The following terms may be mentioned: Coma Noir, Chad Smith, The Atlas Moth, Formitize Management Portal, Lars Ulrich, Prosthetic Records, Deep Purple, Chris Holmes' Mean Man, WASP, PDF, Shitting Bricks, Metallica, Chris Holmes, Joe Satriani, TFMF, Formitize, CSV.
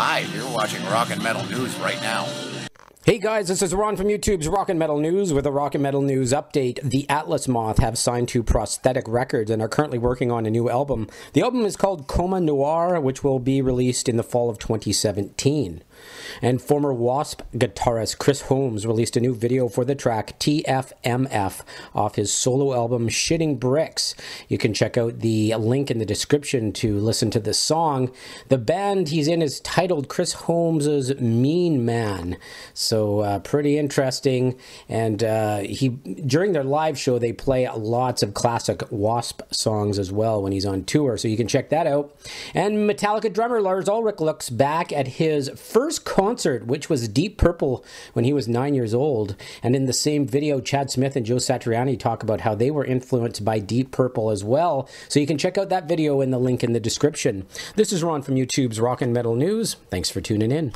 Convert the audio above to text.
Hi, you're watching Rock and Metal News right now. Hey guys, this is Ron from YouTube's Rock and Metal News with a Rock and Metal News update. The Atlas Moth have signed to Prosthetic Records and are currently working on a new album. The album is called Coma Noir, which will be released in the fall of 2017. And former WASP guitarist Chris Holmes released a new video for the track TFMF off his solo album Shitting Bricks. You can check out the link in the description to listen to this song. The band he's in is titled Chris Holmes' Mean Man. So pretty interesting. And during their live show, they play lots of classic WASP songs as well when he's on tour. So you can check that out. And Metallica drummer Lars Ulrich looks back at his first concert, which was Deep Purple when he was 9 years old. And in the same video, Chad Smith and Joe Satriani talk about how they were influenced by Deep Purple as well. So you can check out that video in the link in the description. This is Ron from YouTube's Rock and Metal News. Thanks for tuning in.